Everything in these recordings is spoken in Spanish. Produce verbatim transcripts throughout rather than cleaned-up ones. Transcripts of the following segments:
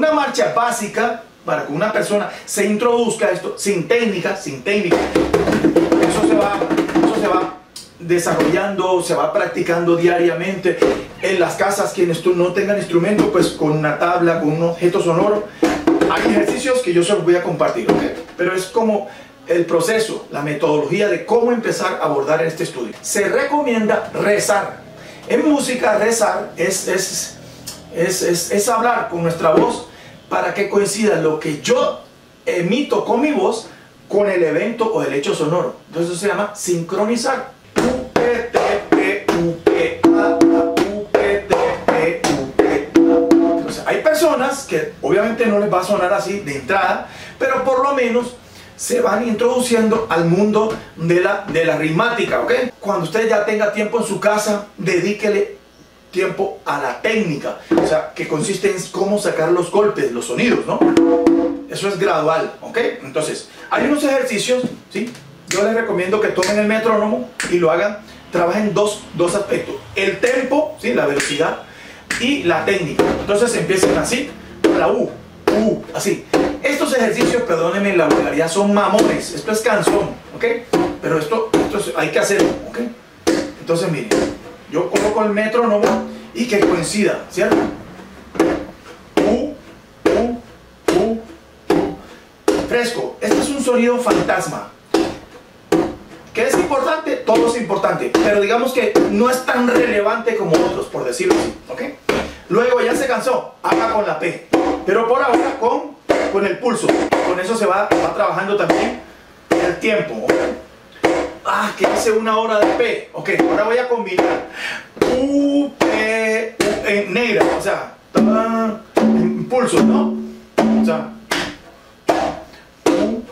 Una marcha básica para que una persona se introduzca a esto sin técnica, sin técnica. Eso se va, eso se va desarrollando, se va practicando diariamente. En las casas, quienes tú no tengan instrumento, pues con una tabla, con un objeto sonoro. Hay ejercicios que yo se los voy a compartir, ¿okay? Pero es como el proceso, la metodología de cómo empezar a abordar este estudio. Se recomienda rezar. En música, rezar es, es, es, es, es hablar con nuestra voz para que coincida lo que yo emito con mi voz con el evento o el hecho sonoro. Entonces eso se llama sincronizar. Entonces, hay personas que obviamente no les va a sonar así de entrada, pero por lo menos se van introduciendo al mundo de la, de la rimática, ¿ok? Cuando usted ya tenga tiempo en su casa, dedíquele tiempo a la técnica, o sea, que consiste en cómo sacar los golpes, los sonidos, ¿no? Eso es gradual, ¿ok? Entonces, hay unos ejercicios, ¿sí? Yo les recomiendo que tomen el metrónomo y lo hagan, trabajen dos, dos aspectos, el tempo, ¿sí? La velocidad y la técnica. Entonces empiecen así, con la U, U, así. Estos ejercicios, perdónenme la vulgaridad, son mamones. Esto es canción, ¿ok? Pero esto, esto es, hay que hacerlo, ¿ok? Entonces, miren, yo coloco el metrónomo y que coincida, ¿cierto? U, U, U, U. Fresco. Este es un sonido fantasma. ¿Qué es importante? Todo es importante. Pero digamos que no es tan relevante como otros, por decirlo así, ¿ok? Luego ya se cansó, haga con la P. Pero por ahora con... con el pulso, con eso se va, va trabajando también el tiempo, ¿okay? Ah, que hice una hora de P, ok, ahora voy a combinar U, P, U, en negra, o sea, pulso, ¿no? O sea, U.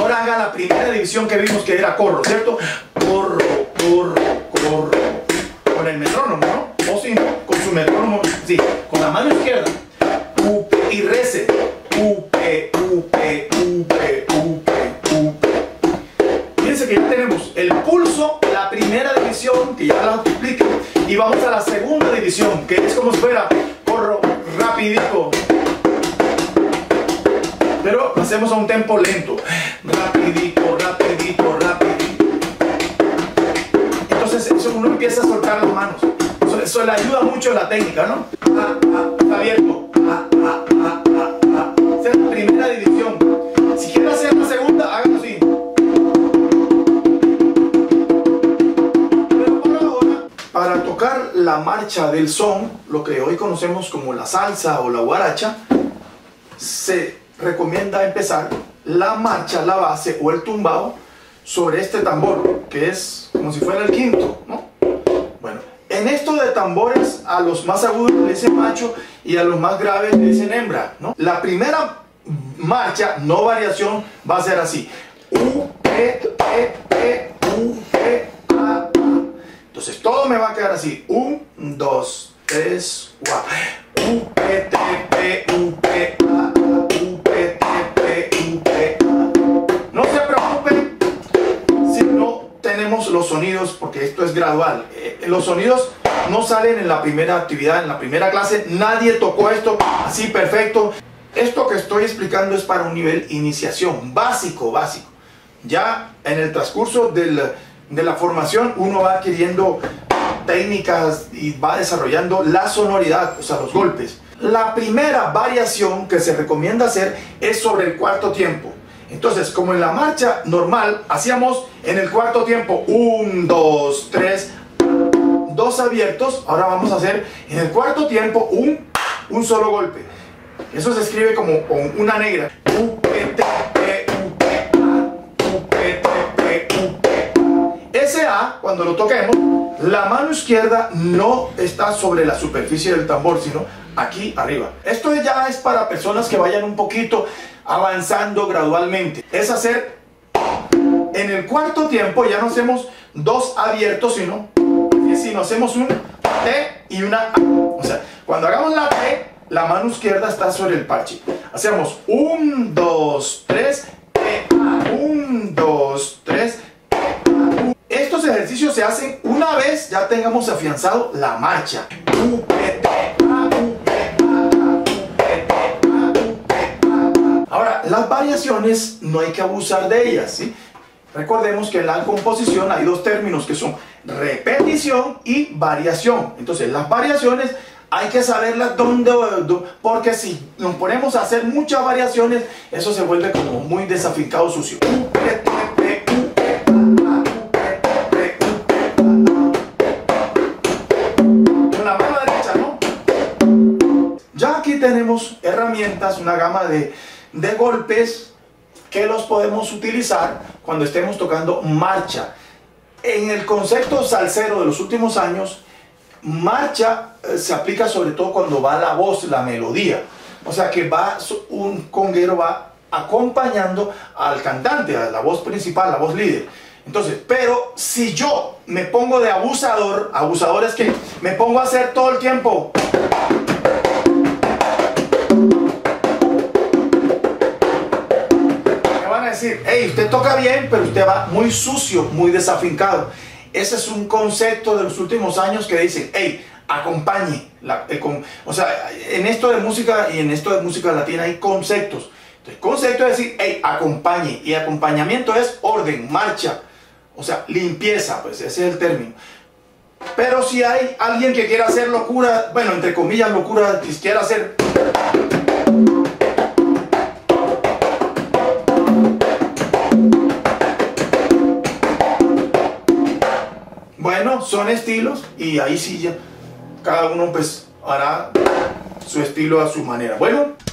Ahora haga la primera división que vimos que era corro, ¿cierto? Corro, corro, corro, con el metrónomo, ¿no? O si no, con su metrónomo, sí, con la mano izquierda, U, P, y rece. U-P, U-P, U-P, U-P, U-P. Fíjense que ya tenemos el pulso, la primera división, que ya la explico, y vamos a la segunda división, que es como si fuera corro rapidito, pero lo hacemos a un tempo lento, rapidito, rapidito, rapidito. Entonces eso uno empieza a soltar las manos, eso, eso le ayuda mucho a la técnica, ¿no? Ah, ah, está abierto, ah, ah, ah, ah. La primera división. Si quieren hacer la segunda, háganlo así. Pero por ahora, para tocar la marcha del son, lo que hoy conocemos como la salsa o la guaracha, se recomienda empezar la marcha, la base o el tumbao sobre este tambor, que es como si fuera el quinto, ¿no? Bueno, en esto de tambores, a los más agudos le dicen macho y a los más graves le dicen hembra, ¿no? La primera marcha, no variación, va a ser así. U, P, P, P, U, P, A, A. Entonces todo me va a quedar así. uno, dos, tres, cuatro. U, P, T, P, U, P, A, A. U, P, T, P, U, P, A. No se preocupen si no tenemos los sonidos, porque esto es gradual. Los sonidos no salen en la primera actividad, en la primera clase. Nadie tocó esto así perfecto. Esto que estoy explicando es para un nivel iniciación, básico, básico. Ya en el transcurso del, de la formación uno va adquiriendo técnicas y va desarrollando la sonoridad, o sea, los golpes. La primera variación que se recomienda hacer es sobre el cuarto tiempo. Entonces, como en la marcha normal, hacíamos en el cuarto tiempo uno, dos, tres, dos abiertos. Ahora vamos a hacer en el cuarto tiempo un, un solo golpe. Eso se escribe como una negra. Ese A, cuando lo toquemos, la mano izquierda no está sobre la superficie del tambor, sino aquí arriba. Esto ya es para personas que vayan un poquito avanzando gradualmente. Es hacer en el cuarto tiempo, ya no hacemos dos abiertos, sino sino hacemos un T y una A. O sea, cuando hagamos la T, la mano izquierda está sobre el parche. Hacemos uno, dos, tres, T A, uno, dos, tres, T A. Estos ejercicios se hacen una vez ya tengamos afianzado la marcha. U, P, T, A, U, P, A, U, P, combinaciones no hay que abusar de ellas, ¿sí? Recordemos que en la composición hay dos términos que son repetición y variación. Entonces las variaciones hay que saberlas dónde, porque si nos ponemos a hacer muchas variaciones, eso se vuelve como muy desaficado, sucio. Con la mano derecha, ¿no? Ya aquí tenemos herramientas, una gama de, de golpes que los podemos utilizar cuando estemos tocando marcha. En el concepto salsero de los últimos años, marcha eh, se aplica sobre todo cuando va la voz, la melodía. O sea que va, un conguero va acompañando al cantante, a la voz principal, la voz líder. Entonces, pero si yo me pongo de abusador, abusador es que me pongo a hacer todo el tiempo. Me van a decir, hey, usted toca bien, pero usted va muy sucio, muy desafincado. Ese es un concepto de los últimos años que dicen, hey, acompañe. La, el, con, o sea, en esto de música y en esto de música latina hay conceptos. Entonces, concepto es decir, hey, acompañe. Y acompañamiento es orden, marcha. O sea, limpieza, pues ese es el término. Pero si hay alguien que quiera hacer locura, bueno, entre comillas, locura, si quiera hacer... Bueno, son estilos y ahí sí ya cada uno pues hará su estilo a su manera. Bueno.